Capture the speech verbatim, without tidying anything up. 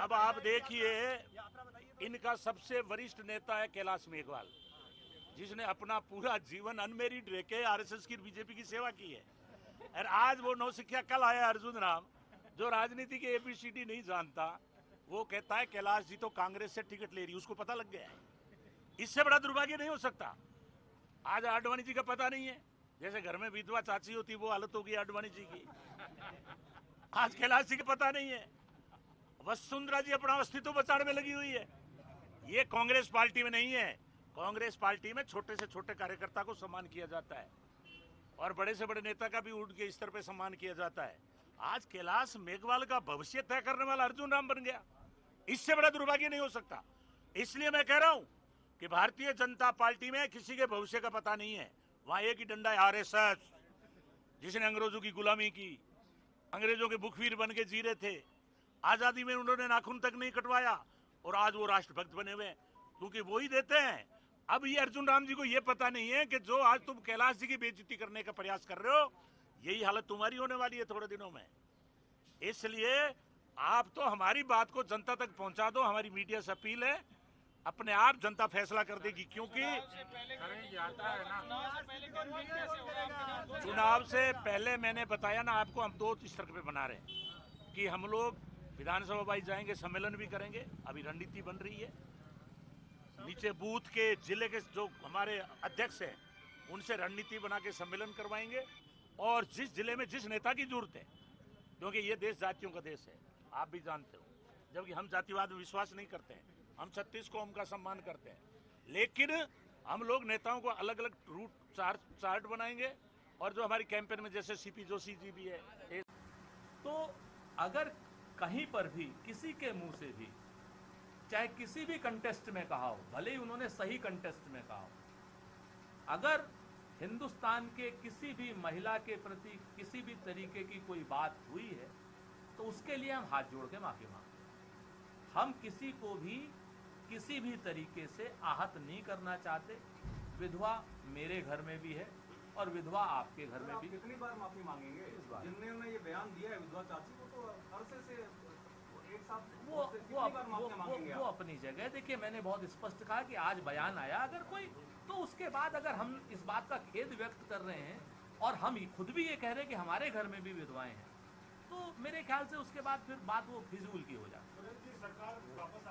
अब आप देखिए, इनका सबसे वरिष्ठ नेता है कैलाश मेघवाल, जिसने अपना पूरा जीवन अनमेरिड रह के आरएसएस की बीजेपी की सेवा की है, और आज वो नौसिखिया कल आया अर्जुन राम, जो राजनीति के एबीसीडी नहीं जानता, वो कहता है कैलाश जी तो कांग्रेस से टिकट ले रही, उसको पता लग गया है। इससे बड़ा दुर्भाग्य नहीं हो सकता। आज आडवाणी जी का पता नहीं है, जैसे घर में विधवा चाची होती वो हालत होगी आडवाणी जी की। आज कैलाश जी का पता नहीं है। वसुंधरा जी अपना अस्तित्व बचाने में लगी हुई है। ये कांग्रेस पार्टी में नहीं है। कांग्रेस पार्टी में छोटे से छोटे कार्यकर्ता को सम्मान किया जाता है और बड़े से बड़े नेता का भी ऊर्ध्व के स्तर पे सम्मान किया जाता है। आज कैलाश मेघवाल का भविष्य तय करने वाला अर्जुन राम बन गया। इससे बड़ा दुर्भाग्य नहीं हो सकता। इसलिए मैं कह रहा हूं कि भारतीय जनता पार्टी में किसी के भविष्य का पता नहीं है। वहां एक ही डंडा है, आरएसएस, जिसने अंग्रेजों की गुलामी की, अंग्रेजों के भुखवीर बन के जी रहे थे। आजादी में उन्होंने नाखून तक नहीं कटवाया और आज वो राष्ट्रभक्त बने हुए हैं, क्योंकि वो ही देते हैं। अब ये अर्जुन राम जी को ये पता नहीं है कि जो आज तुम कैलाश जी की बेइज्जती करने का प्रयास कर रहे हो, यही हालत तुम्हारी होने वाली है थोड़े दिनों में। इसलिए आप तो हमारी बात को जनता तक पहुंचा दो। हमारी मीडिया से अपील है, अपने आप जनता फैसला कर देगी, क्योंकि चुनाव से पहले मैंने बताया ना आपको, हम दो स्तर पे बना रहे हैं कि हम लोग विधानसभा वाइज जाएंगे, सम्मेलन भी करेंगे। अभी रणनीति बन रही है। नीचे बूथ के, जिले के जो हमारे अध्यक्ष हैं, उनसे रणनीति बना के सम्मेलन करवाएंगे और जिस जिले में जिस नेता की जरूरत है, क्योंकि ये देश जातियों का देश है, आप भी जानते हो, जबकि हम जातिवाद में विश्वास नहीं करते हैं, हम छत्तीस कौम का सम्मान करते हैं। लेकिन हम लोग नेताओं को अलग अलग रूट चार्ट चार्ट बनाएंगे और जो हमारी कैंपेन में जैसे सीपी जोशी जी भी है। तो अगर कहीं पर भी किसी के मुंह से भी, चाहे किसी भी कंटेस्ट में कहा हो, भले ही उन्होंने सही कंटेस्ट में कहा हो, अगर हिंदुस्तान के किसी भी महिला के प्रति किसी भी तरीके की कोई बात हुई है, तो उसके लिए हम हाथ जोड़ के माफी मांगते हैं। हम किसी को भी किसी भी तरीके से आहत नहीं करना चाहते। विधवा मेरे घर में भी है और विधवा आपके घर में भी। कितनी बार माफी मांगेंगे इस बार? जिन्होंने ये बयान दिया है विधवा चाची को, तो अरसे से वो वो, वो, वो वो अपनी जगह। देखिए, मैंने बहुत स्पष्ट कहा कि आज बयान आया, अगर कोई, तो उसके बाद अगर हम इस बात का खेद व्यक्त कर रहे हैं और हम खुद भी ये कह रहे हैं कि हमारे घर में भी विधवाएं हैं, तो मेरे ख्याल से उसके बाद फिर बात वो फिजूल की हो जाती है।